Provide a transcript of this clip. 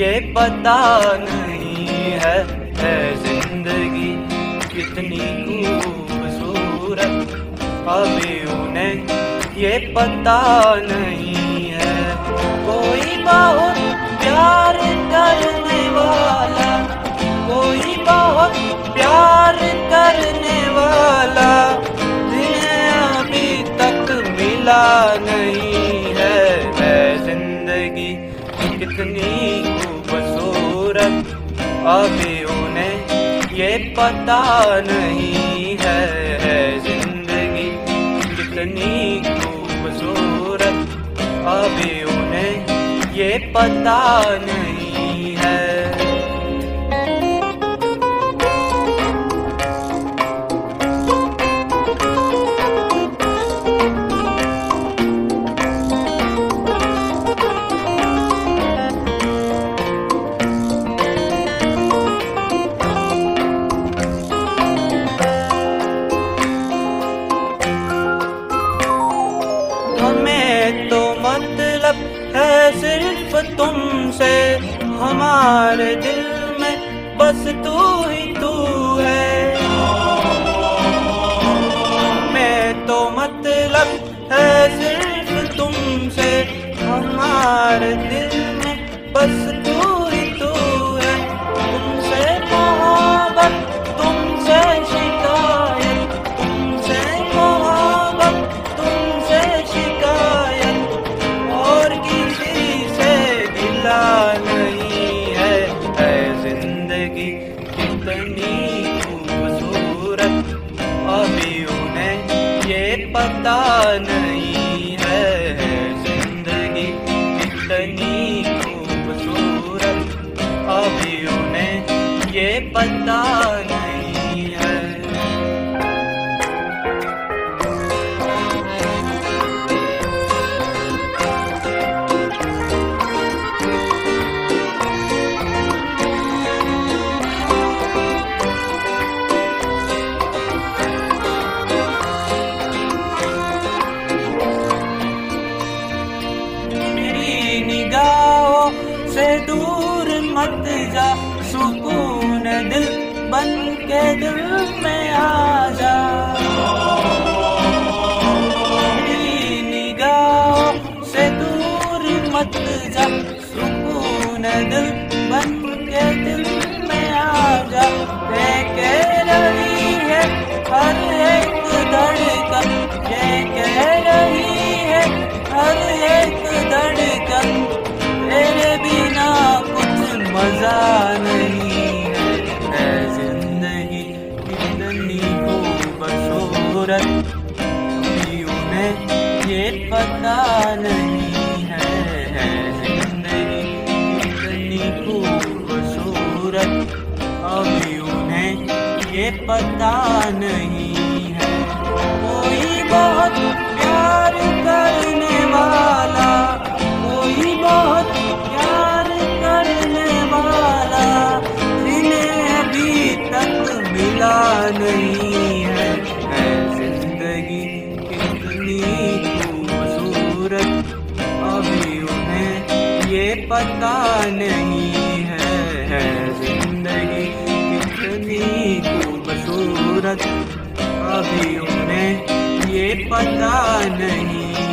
ये पता नहीं है, है जिंदगी कितनी खूबसूरत, अभी उन्हें ये पता नहीं है। कोई बहुत प्यार करने वाला, कोई बहुत प्यार करने वाला जिन्हें अभी तक मिला नहीं है। है जिंदगी कितनी खूबसूरत, अभी उन्हें ये पता नहीं है। है जिंदगी कितनी खूबसूरत, अभी उन्हें ये पता नहीं है। है सिर्फ तुमसे हमारे दिल में बस तू ही तू है। मैं तो मतलब है सिर्फ तुमसे हमारे दिल में बस तू ही तू है। तुमसे मोहब्बत, तुमसे शिकायत, तुमसे मोहब्बत, तुमसे शिकायत और किसी से गिला नहीं है। है जिंदगी कितनी खूबसूरत, अभी उन्हें ये पता नहीं है। है जिंदगी कितनी खूबसूरत, अभी उन्हें ये पता नहीं है। दूर मत जा, सुकून दिल बन के दिल में आ जा। मेरी निगाहों से दूर मत जा, सुकून दिल बन के दिल में आ जा। ये कह रही है हर एक धड़कन, ये कह रही है हर एक धड़कन, तेरे बिना कुछ मजा नहीं है। है जिंदगी कितनी खूबसूरत, उन्हें ये पता नहीं है। है जिंदगी कितनी खूबसूरत, अभी उन्हें ये पता नहीं है। कोई बहुत प्यार करने वाला, कोई बहुत प्यार करने वाला जिन्हें अभी तक मिला नहीं है। है जिंदगी कितनी खूबसूरत, अभी उन्हें ये पता नहीं है। है जिंदगी कितनी खूबसूरत, अभी उन्हें ये पता नहीं।